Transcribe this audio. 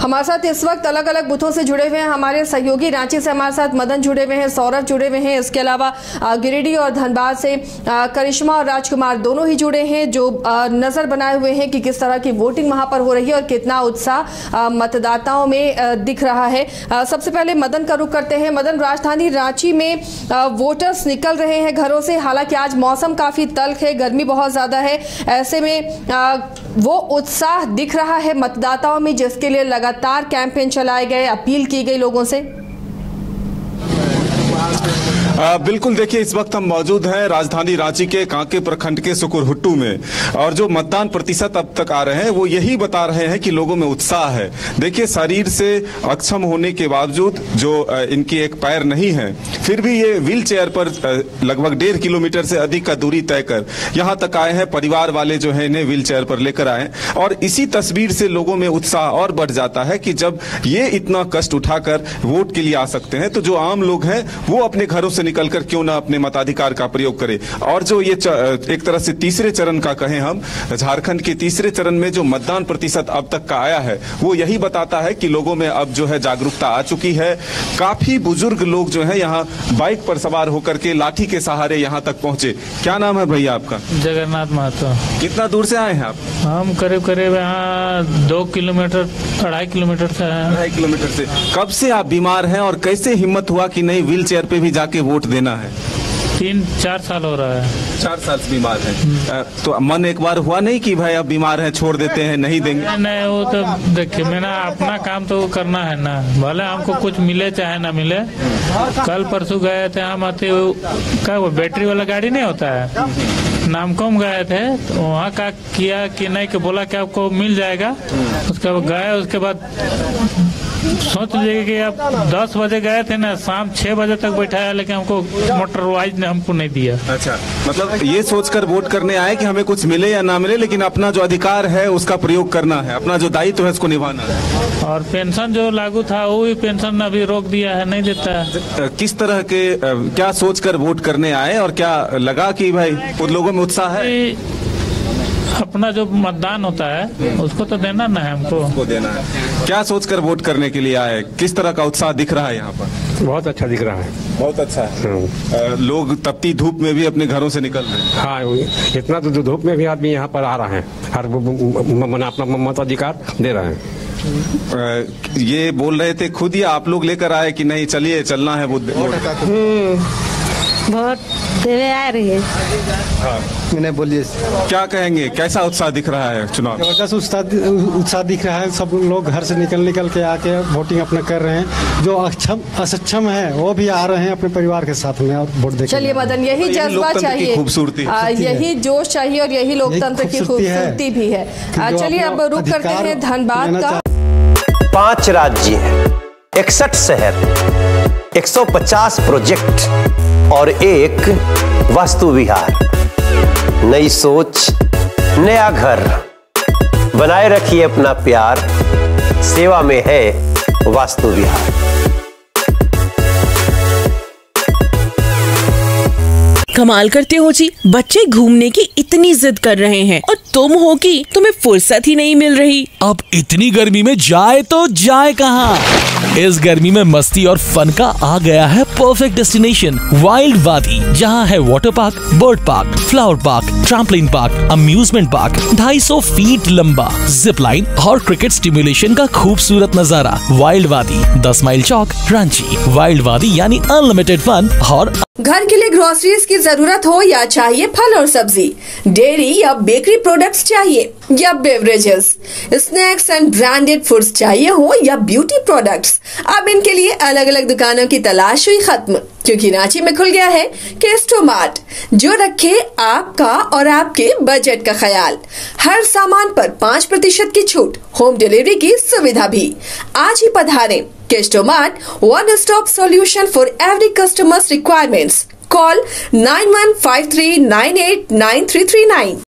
हमारे साथ इस वक्त अलग अलग बूथों से जुड़े हुए हैं हमारे सहयोगी। रांची से हमारे साथ मदन जुड़े हुए हैं, सौरभ जुड़े हुए हैं, इसके अलावा गिरिडीह और धनबाद से करिश्मा और राजकुमार दोनों ही जुड़े हैं, जो नज़र बनाए हुए हैं कि किस तरह की वोटिंग वहां पर हो रही है और कितना उत्साह मतदाताओं में दिख रहा है। सबसे पहले मदन का रुख करते हैं। मदन, राजधानी रांची में वोटर्स निकल रहे हैं घरों से, हालांकि आज मौसम काफ़ी तल्ख है, गर्मी बहुत ज़्यादा है, ऐसे में वो उत्साह दिख रहा है मतदाताओं में जिसके लिए लगातार कैंपेन चलाए गए, अपील की गई लोगों से। बिल्कुल, देखिए इस वक्त हम मौजूद हैं राजधानी रांची के कांके प्रखंड के सुकुरहुट्टू में, और जो मतदान प्रतिशत अब तक आ रहे हैं वो यही बता रहे हैं कि लोगों में उत्साह है। देखिए शरीर से अक्षम होने के बावजूद, जो इनकी एक पैर नहीं है, फिर भी ये व्हीलचेयर पर लगभग 1.5 किलोमीटर से अधिक का दूरी तय कर यहाँ तक आए हैं। परिवार वाले जो है इन्हें व्हीलचेयर पर लेकर आए, और इसी तस्वीर से लोगों में उत्साह और बढ़ जाता है कि जब ये इतना कष्ट उठाकर वोट के लिए आ सकते हैं तो जो आम लोग हैं वो अपने घरों से निकलकर क्यों ना अपने मताधिकार का प्रयोग करें। और जो ये एक तरह से तीसरे चरण का कहें हम, झारखंड के तीसरे चरण में जो मतदान प्रतिशत अब तक का आया है वो यही बताता है कि लोगों में अब जो है जागरूकता आ चुकी है। काफी बुजुर्ग लोग जो है यहाँ बाइक पर सवार होकर के लाठी के सहारे यहाँ तक पहुंचे। क्या नाम है भैया आपका? जगन्नाथ महात। कितना दूर से आए हैं आप? हम करीब करीब यहाँ 2 किलोमीटर 2.5 किलोमीटर से। 2.5 किलोमीटर से। कब से आप बीमार हैं और कैसे हिम्मत हुआ कि नहीं व्हील चेयर पे भी जाके वोट देना है? 3-4 साल हो रहा है। 4 साल से बीमार है, तो मन एक बार हुआ नहीं कि भाई अब बीमार है छोड़ देते हैं, नहीं देंगे? नहीं, वो तो देखिए मैंने अपना काम तो करना है ना, भले हमको कुछ मिले चाहे ना मिले। कल परसों गए थे हम, आते क्या वो बैटरी वाला गाड़ी नहीं होता है, नामकोम गए थे, तो वहाँ का किया कि नहीं कि बोला कि आपको मिल जाएगा। उसके बाद गए, उसके बाद सोच लीजिए कि आप 10 बजे गए थे ना, शाम 6 बजे तक बैठाया, लेकिन हमको मोटरवाइज ने हमको नहीं दिया। अच्छा, मतलब ये सोचकर वोट करने आए कि हमें कुछ मिले या ना मिले, लेकिन अपना जो अधिकार है उसका प्रयोग करना है, अपना जो दायित्व है उसको निभाना है। और पेंशन जो लागू था वो भी पेंशन अभी रोक दिया है, नहीं देता है। किस तरह के क्या सोचकर वोट करने आए और क्या लगा कि भाई उन लोगों में उत्साह है? अपना जो मतदान होता है उसको तो देना ना है हमको, उसको देना है। क्या सोचकर वोट करने के लिए आए? किस तरह का उत्साह दिख रहा है यहाँ पर? बहुत अच्छा दिख रहा है, बहुत अच्छा है। लोग तपती धूप में भी अपने घरों से निकल रहे हैं। हाँ, इतना तो धूप में भी आदमी यहाँ पर आ रहा है, हर अपना मताधिकार दे रहा है। ये बोल रहे थे खुद ही आप लोग लेकर आए कि नहीं चलिए चलना है? बहुत देवे आ रही है। हाँ, मैंने बोलिए क्या कहेंगे, कैसा उत्साह दिख रहा है चुनाव? जबरदस्त उत्साह दिख रहा है, सब लोग घर से निकल के आके वोटिंग अपना कर रहे हैं। जो अक्षम असक्षम है वो भी आ रहे हैं अपने परिवार के साथ में और वोट देंगे। चलिए मदन, यही जज्बा चाहिए, खूबसूरती, यही जोश चाहिए और यही लोकतंत्र की खूबसूरती भी है। चलिए अब रुक करते हैं धनबाद का। 5 राज्य, 61 शहर, 150 प्रोजेक्ट और एक वास्तु विहार। नई सोच, नया घर, बनाए रखिए अपना प्यार, सेवा में है वास्तु विहार। कमाल करते हो जी, बच्चे घूमने की इतनी जिद कर रहे हैं और तुम हो कि तुम्हें फुर्सत ही नहीं मिल रही। अब इतनी गर्मी में जाए तो जाए कहाँ? इस गर्मी में मस्ती और फन का आ गया है परफेक्ट डेस्टिनेशन वाइल्ड वादी, जहाँ है water park, bird park, flower park, trampoline park, amusement park, 250 feet लंबा जिप लाइन और क्रिकेट स्टिमुलेशन का खूबसूरत नजारा। वाइल्ड वादी, 10 माइल चौक, रांची। वाइल्ड वादी यानी अनलिमिटेड फन। और घर के लिए ग्रोसरीज की जरूरत हो या चाहिए फल और सब्जी, डेयरी या बेकरी प्रोडक्ट्स चाहिए या beverages, snacks and branded foods चाहिए हो या ब्यूटी प्रोडक्ट्स, अब इनके लिए अलग अलग दुकानों की तलाश हुई खत्म, क्योंकि रांची में खुल गया है केस्टो मार्ट, जो रखे आपका और आपके बजट का ख्याल। हर सामान पर 5% की छूट, होम डिलीवरी की सुविधा भी। आज ही पधारें केस्टो mart, one stop solution for every customers requirements. Call 9153989339.